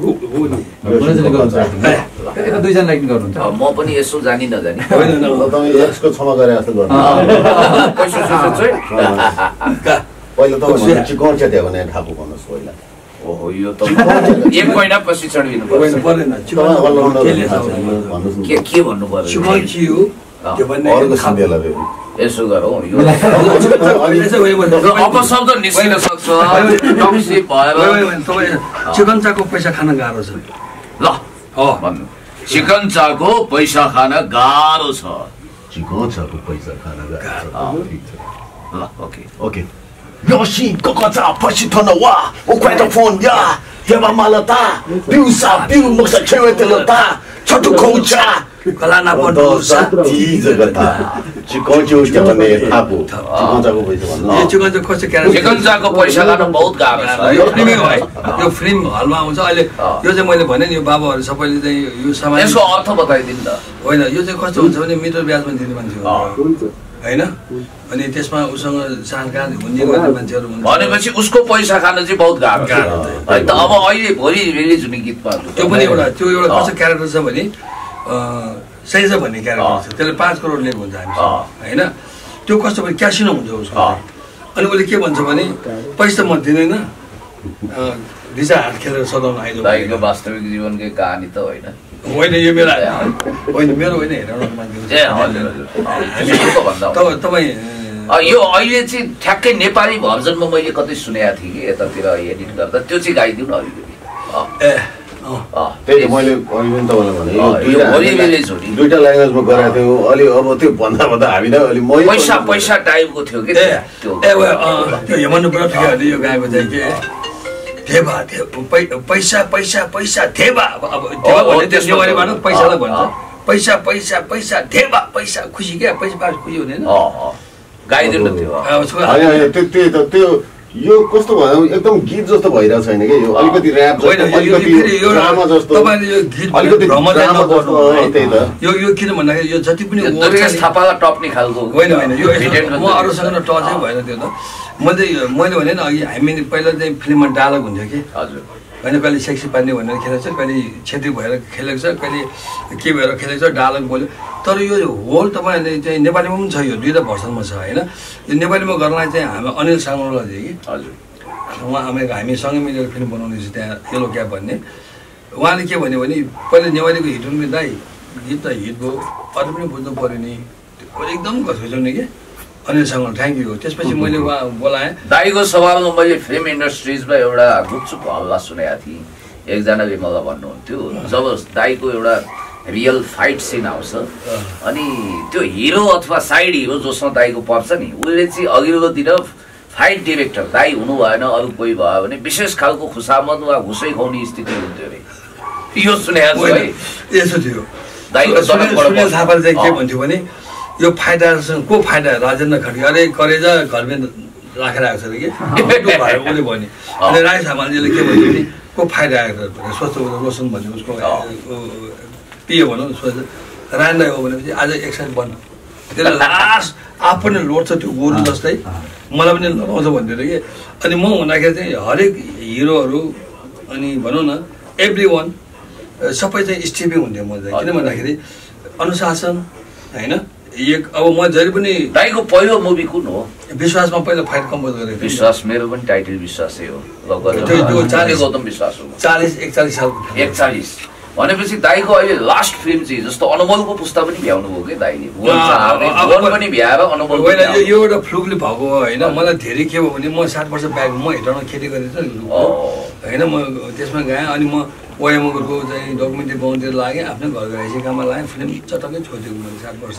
गुनी गुनी गर्नुहुन्छ एक दुई जना एक्टिङ गर्नुहुन्छ म पनि यसो जानि नजानि हैन न तपाईं यसको क्षमा गरे जस्तो गर्नु पैसा सुसु चाहिँ पहिला तपाईं चिकन चट्या भने थापु भन्नुस् पहिला ओहो यो त एक महिना पछि चढिनु पर्दैन चिकन भन्नुस् के भन्नु पर्यो चिकन चिउ त्यो भन्ने खाबेला रे यसो गरौँ यो अपशब्द निस्किन सक्छ टक्सी भएर चिकन चाको पैसा खान गाह्रो छ ल हो भन्नु चिकन चाको पैसा खान गाह्रो छ चिकन चाको पैसा खान गाह्रो छ ल ओके ओके योशी कोकोचा पछी थनवा ओ क्वाइटो फोन या देवा मालता बिउसा बिउ मुक्सा छेवेतेलता छोटो कोचा कलाना पडोसा चीज गता चिकन जो जने थापो चिकन जाको पैसा भन्नु यो चिकन जो खर्च केरा चिकन जाको पैसा गर्न बहुत गाह्रो छ यो फिल्म हो यो फिल्म हलमा आउँछ अहिले यो चाहिँ मैले भने नि यो बाबाहरु सबैले चाहिँ यो सामान यसको अर्थ बताइदिनु त हैन यो चाहिँ खर्च हुन्छ भने मिटर ब्याजमा दिने मान्छे हुन्छ हैन अनि त्यसमा उसँग जानकारी हुने गर्ने मान्छेहरु हुन्छ भनेपछि उसको पैसा खान चाहिँ बहुत गाह्रो है त। अब अहिले भोलि रिलिज हुने गीतमा त्यो पनि एउटा कस्तो क्यारेक्टर छ भने सही छ भन्ने क्यारेक्टर छ त्यसले 5 करोड लिएको हुन्छ हामीसँग हैन त्यो कस्तो भने क्यासिनो हुन्छ उसको अनि उसले के भन्छ भने पैसा म दिदैन रिजा हात खेलेर सदाउन आइज भाइको वास्तविक जीवनकै कहानी त होइन होइन यो मेरो होइन मेरो होइन हेराउन मान्छे ए हजुर हजुर के भन्दा तपाईँ यो अहिले चाहिँ ठ्याक्कै नेपाली भर्जनमा मैले कतै सुनेको थिएँ कि यतातिर एडिट गर्दा त्यो चाहिँ गाइदिउँ न अलिकति ए त्यही मैले अघि पनि तपाईँलाई भने दुईटा ल्याङ्ग्वेजमा गराएको थियो अलि अब त्यो भन्दा भन्दा हामीले अलि पैसा पैसा टाइपको थियो कि त्यो हेमन्त ब्रतले यो गाएको चाहिँ के थेबा पैसा पैसा पैसा थेबा अब थेबा भन्ने त्यसले भने भन पैसालाई भन्छ पैसा पैसा पैसा थेबा पैसा खुसी के पैसा पास खुसी हुने हैन गाइदिनु थियो हैन त्यो यो कस्तो भयो एकदम गीत जस्तो भइरा छैन के यो अलिकति र्‍याप यो ड्रामा जस्तो तपाईले यो गीत अलिकति भ्रमरै नगर्नु त्यही त यो किन भन्दाखेरि यो जति पनि नरेश थापाका टप्ने खालको होइन होइन यो म अरुसँग टचै भएन त्यो त मैले भने नि अघि हामी पहिला चाहिँ फिल्ममा डायलग हुन्थ्यो के हजुर होइन कहिले सेक्सी पार्ने भनेर खेलेको छ कहिले छेत्री भएर खेलेको छ कहिले के भएर खेलेको छ डायलग बोल्यो तर यो होल तपाईँले चाहिँ नेपालीमा पनि छ यो दुईवटा भर्सनमा छ होइन यो नेपालीमा गर्नलाई चाहिँ हामी अनिल साङ्गला थियो कि हजुर उहाँ हामीसँगै मिलेर फिल्म बनाउनेछ त्यहाँ एलो क्याप भन्ने उहाँले के भन्यो भने पहिला नेवारीको हिट हुनु दाइ गीत त हिट भयो अरू पनि बुझ्नु पऱ्यो नि एकदम घसघसाउने कि अनिल साङ्गला थ्याङ्क यू। त्यसपछि मैले उहाँ बोलाएँ दाइको सवालमा मैले फिल्म इन्डस्ट्रिजमा एउटा गुपचुपको हल्ला सुनेको थिएँ एकजना विमललाई भन्नुहुन्थ्यो जब दाइको एउटा रियल फाइट सिन आउँछ अनि त्यो हिरो अथवा साइड हिरो जसमा दाइको पर्छ नि उसले चाहिँ अघिल्लोतिर फाइट डिरेक्टर दाइ हुनु भएन अरू कोही भयो भने विशेष खालको खुसामद वा घुसै खुवाउने स्थिति हुन्थ्यो अरे यो सुनेको है यसो थियो दाइको सुनिल थापाले चाहिँ के भन्थ्यो भने यो फाइदासँग को फाइदा राजेन्द्र खड्गी अरे करेजा घरमै राखेर आएको छ कि भाइ उसले भन्यो अनि राई सामालजीले के भन्यो भने को फाइदा आएको भनेर सोच्छ रोशन भन्यो उसको पियो भनौँ सोच राई हो भनेपछि आज एक्सर्साइज बन्द त्यसलाई लास्ट आफ पनि लोड्छ त्यो गोरु जस्तै मलाई पनि लगाउँछ भन्थ्यो कि अनि म हुँदाखेरि चाहिँ हरेक हिरोहरू अनि भनौँ न एभ्री वान सबै चाहिँ स्टिफी हुन्थ्यो म चाहिँ किन भन्दाखेरि अनुशासन होइन एक अब म जहिले पनि दाइको पहिलो मुभी कुन हो विश्वासमा पहिला फाइट कम्पोज गरेको विश्वास मेरो पनि टाइटल विश्वासै हो लगभग 40 41 सालको 41 भनेपछि दाइको अहिले लास्ट फिल्म चाहिँ जस्तो अनमोलको पुस्ता पनि भ्याउनु भयो के दाइले भुवन पनि भ्याएर अनमोल होइन यो एउटा फ्लुकले भएको हैन मलाई धेरै के भयो भने म 7 वर्ष ब्याक म हेटरमा खेती गरेँ त हैन म त्यसमा गएँ अनि म ओएमको चाहिँ डकुमेन्ट्री बनाउनतिर लागे आफ्नो घर गएपछि काममा लाए फिल्म चटक्कै छोडेको मैले 7 वर्ष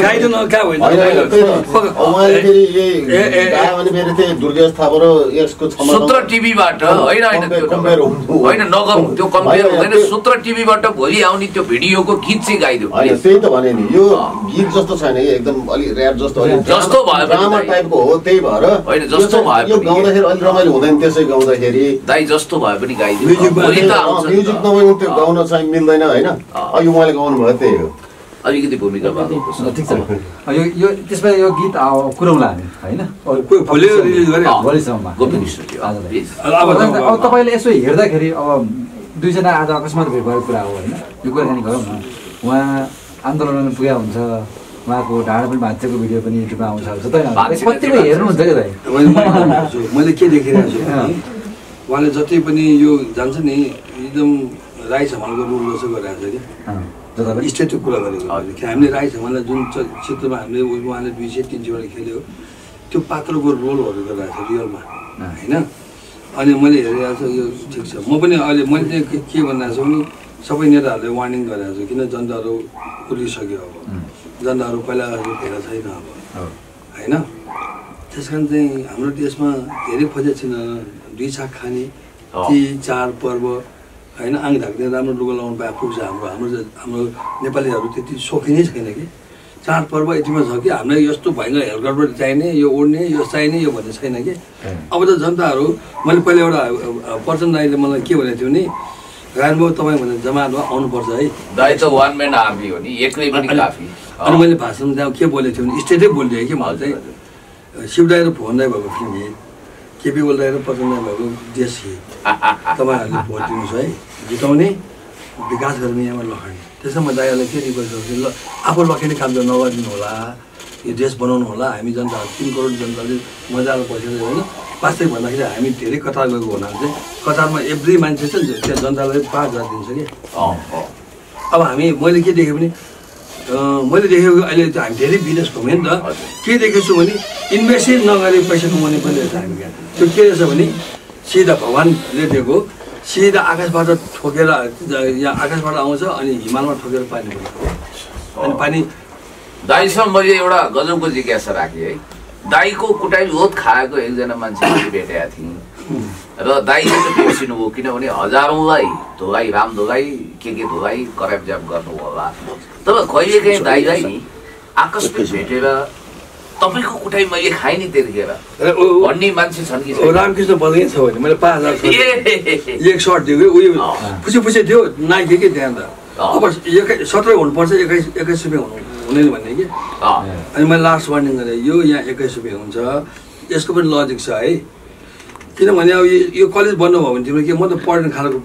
गाइडन क्या होइन मेरो त्यही दुर्गेश थापाको यसको सूत्र टिभीबाट हैन हैन नगम त्यो कम्पेयर हुँदैन सूत्र टिभीबाट भोलि आउने त्यो भिडियोको गीत चाहिँ गाइदियो त्यही त भने नि यो गीत जस्तो छैन एकदम अलि र्‍याप जस्तो भयो ड्रामा टाइपको हो त्यही भएर हैन जस्तो भयो यो गाउँदाखेरि अलि रमाइलो हुँदैन त्यसै गाउँदाखेरि दाइ जस्तो भए पनि गाइदियो भोलि त आउँछ म्युजिक नभएको त्यो गाउन चाहिँ मिल्दैन हैन अघि उहाँले गाउनु भयो त्यही हो अलिकति भूमिका भएको ठिक छ यो त्यसमा यो गीत कुराउँला हामी हैन भोलि रिलिज गरे भोलिसम्म अब तपाईले यसो हेर्दाखेरि अब दुई जना आज अकस्मात भएको कुरा हो हैन यो कुराकानी गरौँ न उहाँ आन्दोलनमा पुग्या हुन्छ उहाँको ढाड पनि भाँचेको भिडियो पनि युट्युबमा आउँछ जतै सबैले हेर्नुहुन्छ के दाइ मैले के देखिरहेको छु उहाँले जति पनि यो जान्छ नि एकदम राई समाजको रुल जस्तो गरिरहेको छ के स्टेटको कुरा गरेको हामीले राई समाजलाई जुन क्षेत्रमा हामीले उहाँले 200-300 खेल्यो त्यो पात्रको रोलहरू गरिरहेको छ रियलमा होइन अनि मैले हेरिरहेको छु यो ठिक छ म पनि अहिले मैले के भनिरहेको छु भने सबै नेताहरूले वार्निङ गरेको छु किन जनताहरू उलिसक्यो अब जनताहरू पहिला फेला छैन अब होइन त्यस कारण चाहिँ हाम्रो देशमा धेरै खोजे छैन दुई छाक खाने ती चाड पर्व हैन आङ ढाक्ने राम्रो लुगा लाउनु पाए पुग्छ हाम्रो हाम्रो हाम्रो नेपालीहरु त्यति सोखिनै छैन कि चाड पर्व यतिमा छ कि हामीले यस्तो भएन हेलगडबाट चाहिने यो ओड्ने यो चाहिने यो भन्ने छैन कि अब त जनताहरु मैले पहिले एउटा पर्सन दाइले मलाई के भनेको थियो नि रानबाबु तपाई भन्ने जमातमा आउनु पर्छ है दाइ त वान म्यान आर्मी हो नि एक्लै पनि काफी अनि मैले भाषण दाइ के बोलेको थियो नि स्टेटै बोलिदिए कि मलाई चाहिँ शिवदाइ र भवनदाइ भएको फिल्म केपी बोल्दाइ र पर्सन दाइ भएको देश हे तपाईहरुले भोट दिनुस् है जिताउने विकास गर्ने यहाँ लखने त्यसै म दाइलाई के रिक्वेस्ट गर्छु ल आफू लखेने काम गर्न नगरिदिनु होला यो देश बनाउनु होला हामी जनता 3 करोड जनताले मजाले बसेर होइन पाँचै भन्दाखेरि हामी धेरै कतार गएको हुनाले चाहिँ कतारमा एभ्री मान्छे चाहिँ त्यो जनतालाई 5000 दिन्छ के अब हामी मैले के देखेँ भने मैले देखेको अहिले त हामी धेरै बिजनेस घुम्यो नि त के देखेछु भने इन्भेस्ट नगरी पैसा कमाउने पनि रहेछ हामी त्यो के रहेछ भने सीधा भगवानले दिएको सीधा आकाशबाट ठोकेर यहाँ आकाशबाट आउँछ अनि हिमालमा ठोकेर पानी पर्छ अनि पानी दाइसँग मैले एउटा गजबको जिज्ञासा राखेँ है दाइको कुटाइ लोत खाएको एकजना मान्छेले भेटेका थिएँ र दाइले त बिर्सिनु भयो किनभने हजारौँलाई धोलाइ राम धोलाइ के धोलाइ करापजाप गर्नुभयो होला तर कहिलेकाहीँ दाइलाई नि आकस्मिक भेटेर तपाईको कुटाइ मैले खाइ नि तेर्खेर भन्ने मान्छे छन् कि रामकृष्ण बलकै छ भने मैले 5000 एक शट दियो उयो पुछे पुछे दियो नाइके के ध्यान अब 17 हुनु पर्छ 21 रुपैयाँ हुँदैन भन्ने के अनि मैले लास्ट वार्निङ गरे यो यहाँ 21 रुपैयाँ हुन्छ यसको पनि लजिक छ है किनभने अब यो कलेज बन्नु भयो भने तिम्रो के म त पढ्ने खालको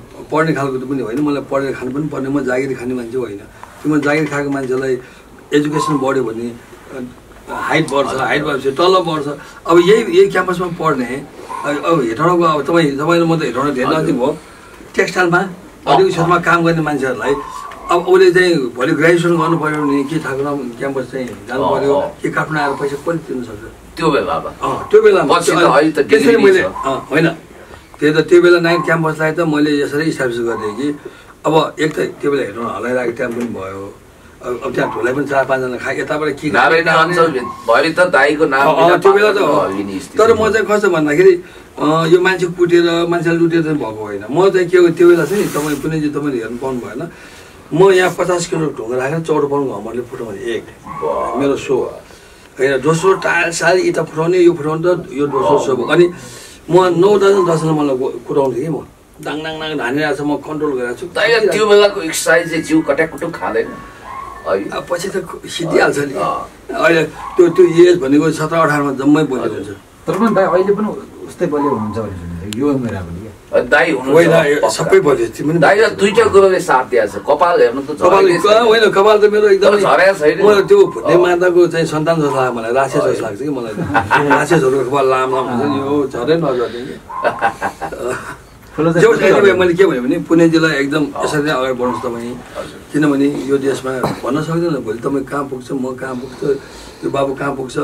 त पनि होइन मलाई पढेर खानु पनि पर्ने म जागिर खाने मान्छे होइन तिम्रो जागिर खाएको मान्छेलाई एजुकेसन बढ्यो भने हाइट बढ्छ तल बढ्छ अब यही क्याम्पसमा पढ्ने अब हेटौँडाको अब तपाईँले म त हेटौँडा धेरै नजिक हो टेक्सटाइलमा अरू क्षेत्रमा काम गर्ने मान्छेहरूलाई अब उसले चाहिँ भोलि ग्रेजुएसन गर्नु पऱ्यो भने के ठाकुर क्याम्पस चाहिँ जानु पऱ्यो के काठमाडौँ आएर पैसा कति तिर्न सक्छ त्यो बेलामा त्यसरी मैले होइन त्यही त त्यो बेला नाइट क्याम्पसलाई त मैले यसरी इस्टाब्लिस गरिदिएँ कि अब एक त त्यो बेला हेटौँडा हल्लाइरहेको टाइम पनि भयो अब त्यहाँ ठुलै पनि 4-5 जना खाए यताबाट के त्यो बेला त तर म चाहिँ कस्तो भन्दाखेरि यो मान्छे कुटेर मान्छेलाई लुटेर चाहिँ भएको होइन म चाहिँ के त्यो बेला चाहिँ तपाईँ कुनै चाहिँ तपाईँले हेर्नु पाउनु भएन म यहाँ 50 किलो ढुङ्गा राखेर 14 पाउन्डको हमरले फुटाउने एक मेरो सो होइन दोस्रो टायल साल यता फुटाउने यो फुटाउने त यो दोस्रो सो भयो अनि म 9-10 जना मलाई कुटाउँथेँ कि म दाङ धानिरहेको छ म कन्ट्रोल गरेको छु त्यो बेलाको एक्सर्साइज चाहिँ जिउ कट्याकुटुक खाँदैन पछि त सिद्धिहाल्छ नि अहिले त्यो एज भनेको 17-18 मा जम्मै बोलेको हुन्छ तर पनि अहिले पनि उस्तै बोल्यो हुन्छ भने यो मेरो पनि दाई हुनु छ सबै परिस्थिति पनि दाई दुईटा कुरोले साथ दिएछ कपाल हेर्नु त कपाल होइन कपाल त मेरो एकदम झरेको छैन म त्यो फुट्ने माताको चाहिँ सन्तान जस्तो लाग्छ मलाई राशे जस्तो लाग्छ कि मलाई राशे जस्तो कपाल लाम लाम हुन्छ नि यो झरे नझरे जो चाहिँ मैले के भने भने पुणे जिल्ला एकदम यसरी नै अगाडि बढ्नुस् तपाई किनभने यो देशमा भन्न सक्दैन भोलि तपाई कहाँ पुग्छ म कहाँ पुग्छ त्यो बाबु कहाँ पुग्छ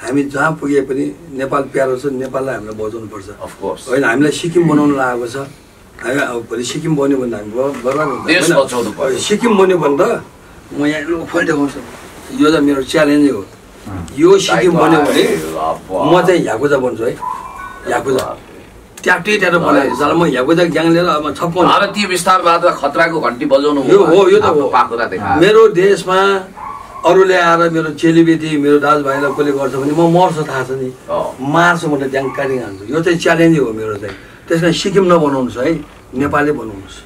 हामी जहाँ पुगे पनि नेपाल प्यारो छ नेपाललाई हामीले बचाउनु पर्छ अफ कोर्स हैन हामीलाई सिक्किम बनाउन लागेको छ हामी अब भोलि सिक्किम बन्यो भने हामी बराबर देश बचाउनु पर्छ सिक्किम बन्यो भन्दा म यहाँ लोक फल्टाउँछु यो चाहिँ मेरो च्यालेन्ज हो यो सिक्किम बन्यो भने म चाहिँ याकुजा बन्छु है याकुजा ट्याक्टी ट्यारो बनाए जल म याकुजा ग्याङ लिएर अब छप्पन भारतीय विस्तारवाद र खतराको घण्टी बजाउनु हो यो त पाखुरा देखा मेरो देशमा अरूले आएर मेरो चेलीबेटी मेरो दाजुभाइलाई कसले गर्छ भने म मर्छु थाहा छ नि मार्छु मैले ड्याङ काटिङ हाल्छु यो चाहिँ च्यालेन्ज हो मेरो चाहिँ त्यसलाई सिक्किम नबनाउनुहोस् है नेपालले बनाउनुहोस्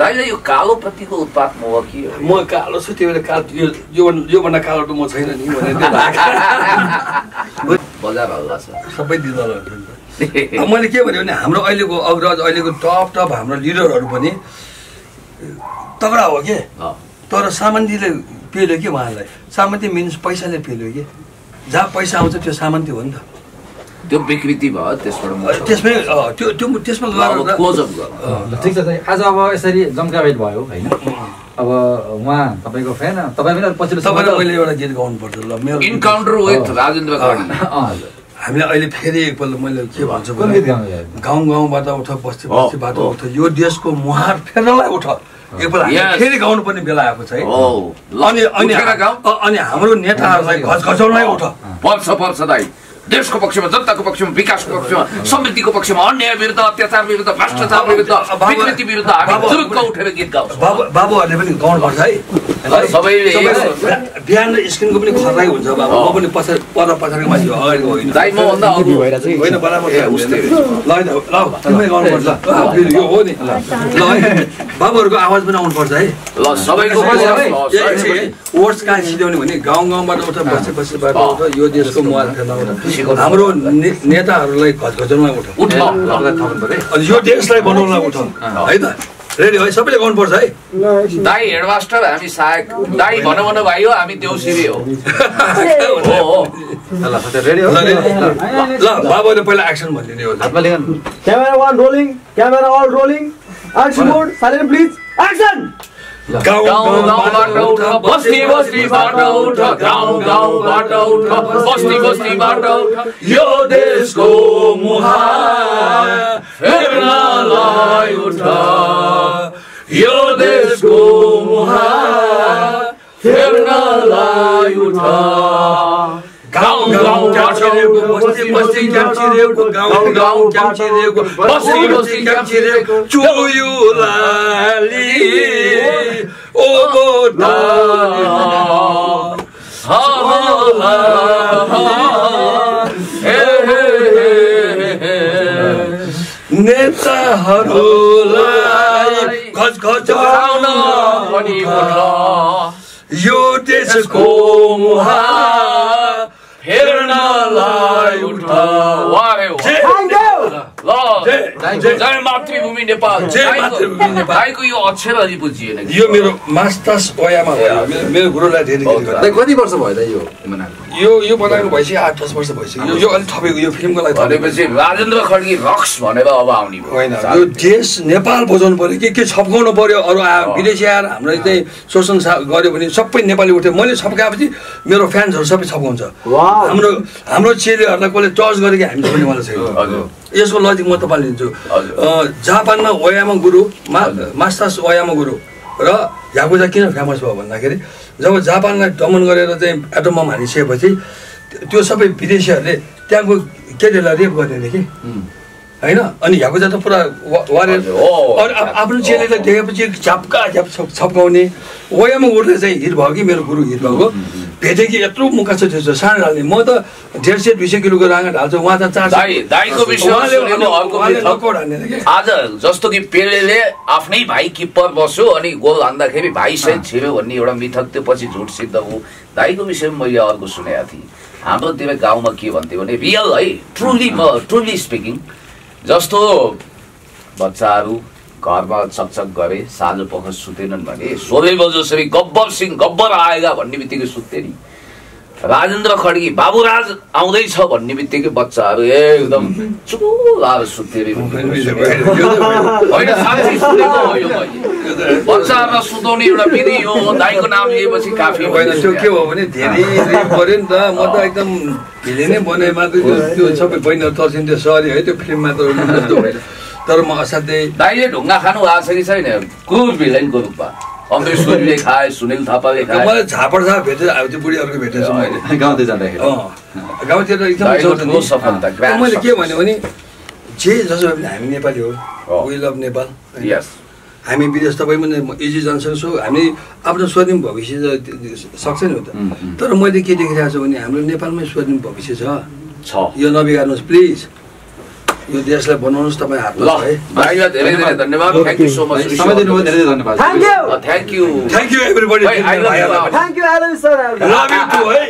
दाइलाई यो कालोप्रतिको उत्पात म हो कि म कालो छु त्यो बेला कालो योभन्दा कालो त म छैन नि भनेर बजार हल्ला छ सबै दिल हल्ला हुन्छ मैले के भन्यो भने हाम्रो अहिलेको अग्रज अहिलेको टप टप हाम्रो लिडरहरू पनि तगडा हो के तर सामान्यले पेल्यो कि उहाँलाई सामन्ती मिन्स पैसाले पेल्यो कि जहाँ पैसा आउँछ त्यो सामन्ती हो नि त त्यो विकृति भयो त्यसबाट त्यसमै त्यो त्यो त्यसमा गएर क्लोज अप गर्नु ठीक छ दाइ आज अब यसरी जम्काभेट भयो हैन अब उहाँ तपाईको फ्यान तपाई पनि पछिल्लो तपाईले मैले एउटा गीत गाउनु पर्छ ल मेरो इन्काउन्टर विथ राजेन्द्र खड्गी हामीले अहिले फेरि एकपल्ट मैले के भन्छु भने गाउँ गाउँबाट उठ बस्ती बस्तीबाट उठ यो देशको मुहार फेर्नलाई उठ फेरि गाउनुपर्ने बेला आएको छ है अनि हाम्रो नेताहरूलाई घचघचाउनलाई उठ पर्छ पर्छ दाइ देशको पक्षमा जनताको पक्षमा विकासको पक्षमा समृद्धिको पक्षमा अन्याय विरुद्ध अत्याचार विरुद्ध भ्रष्टाचार विरुद्ध विकृति विरुद्ध हामी जुरुक्क उठेर गीत गाउँछौँ बाबुहरूले पनि गाउनुपर्छ है सबैले बिहान स्क्रिनको पनि खराइ हुन्छ बाबु म पनि पछाडि पर पछाडिको मान्छे अगाडिको होइन दाइ म भन्दा अगाडि भइरा चाहिँ होइन बराबर उस्तै ल ल तिमीले गाउनुपर्छ यो हो नि ल बाबुहरूको आवाज पनि आउनुपर्छ है ल सबैको वर्ड्स कहाँ सिध्याउने भने गाउँ गाउँबाट उठा बसे बसेबाट उठा यो देशको मुहार फेर्न हाम्रो नेताहरूलाई घचघचमा उठ अनि यो देशलाई बनाउन उठ है त रेडी है सबैले गर्नुपर्छ है दाइ हेडमास्टर हामी सहायक दाइ भनौँ न भाइ हो हामी देउसिरे हो ल सधैँ रेडी हो ल बाबुले पहिला एक्सन भन्दिने हो हातमा लेखन camera one rolling camera all rolling action mode silent please action गाउँ गाउँबाट उठ बस्ती बस्तीबाट उठ गाउँ गाउँबाट उठ बस्ती बस्तीबाट यो देशको मुहार फेर्नलाई उठ यो देशको मुहार फेर्नलाई उठ गाउँ गाउँ गाउँको बस्ती बस्ती गाउँको गाउँ गाउँ गाउँको बस्ती बस्ती गाउँको चोयुलाली नेताहरूलाई घचघचाउन पनि यो देशको मुहार फेर्नलाई उठ जय मातृभूमि नेपाल दाइको यो अक्षर अलि बुझिएन यो मेरो मास्टर्स ओयामा भयो मेरो गुरुलाई धेरै कति वर्ष भयो दाइ यो बनाएको यो बनाएको भएपछि 8-10 वर्ष भइसक्यो यो अलि थपेको यो फिल्मको लागि भनेपछि राजेन्द्र खड्गी रक्स भनेर अब आउने भयो हैन यो देश नेपाल बचाउनु पर्यो के छप्काउनु पर्यो अरु विदेशी आएर हाम्रो चाहिँ शोषण गर्यो भने सबै नेपाली उठ्यो मैले छप्काएपछि मेरो फ्यान्सहरु सबै छप्काउँछ हाम्रो हाम्रो चेलीहरुलाई कसले टच गरेको हामी पनि मलाई छैन यसको लजिक म तपाईँलाई दिन्छु जापानमा ओयामा गुरु मास्टर्स ओयामा गुरु र याकुजा किन फेमस भयो भन्दाखेरि जब जापानलाई दमन गरेर चाहिँ एटम बम हानिसकेपछि त्यो सबै विदेशीहरूले त्यहाँको केटीहरूलाई रेप गर्ने थिए कि हैन अनि याकुजा त पुरा वारियर आफ्नो चेलीलाई देखेपछि झपका छप्काउने ओयामा गुरुले चाहिँ हिट भयो कि मेरो गुरु हिट भएको भेटे कि यत्रो मुखा छ त्यो साँड हाल्ने म त 150-200 किलोको राँगा ढाल्छु उहाँ त 400 दाइको विषय आज जस्तो कि पेलेले आफ्नै भाइ किपर बस्यो अनि गोल हान्दाखेरि भाइ सहित छिर्यो भन्ने एउटा मिथक त्यो पछि झुट सिद्ध हो दाइको विषयमा मैले अर्को सुनेको थिएँ हाम्रोतिर गाउँमा के भन्थ्यो भने रियल है ट्रुली स्पिकिङ जस्तो बच्चाहरू घरमा चकचक गरे साँझ पख सुतेनन् भने 12 बजे श्री गब्बर सिंह गब्बर आएगा भन्ने बित्तिकै सुत्ते नि। राजेन्द्र खड्गी बाबुराज आउँदैछ भन्ने बित्तिकै बच्चाहरू एकदम चुलार सुत्ते नि। हैन साँच्चै सुतेको हो यो भाइ। बच्चाहरुलाई सुताउने एउटा विधि हो, दाइको नाम लिएपछि काफी भएन। त्यो के हो भने धेरैले पर्यो नि त, म त एकदम हिले नै बने मात्र त्यो सबै बहिनीहरु तर्सिन्थे सरी है, त्यो फिल्म मात्र जस्तो होइन। तर म असाध्यै दाइले ढुङ्गा खानु आछ कि छैन कुल भिलेनको रूपमा अमरेश सूर्यले खाए, सुनील थापाले खाए। मलाई झापडझा भेटे अब त्यो बुढीहरुको भेटेछ मैले गाउँदै जाँदाखेरि। गाउँतिर एकदम सफलता। मैले के भने जे जसो भए पनि हामी नेपाली हो, वी लभ नेपाल। यस हामी विदेश तपाई पनि इजी जनसँग छौँ, हामी आफ्नो स्वर्णिम भविष्य सक्छ नि त। तर मैले के देखिरहेको छु भने हाम्रो नेपालमै स्वर्णिम भविष्य छ, यो नबिगार्नुहोस् प्लिज। यो देशलाई बनाउनुस् तपाईं हातमा है। भाइलाई धेरै धेरै धन्यवाद। Thank you so much. समय दिनुभयो धेरै धेरै धन्यवाद। Thank you everybody. Thank you I love you sir. I love you too है।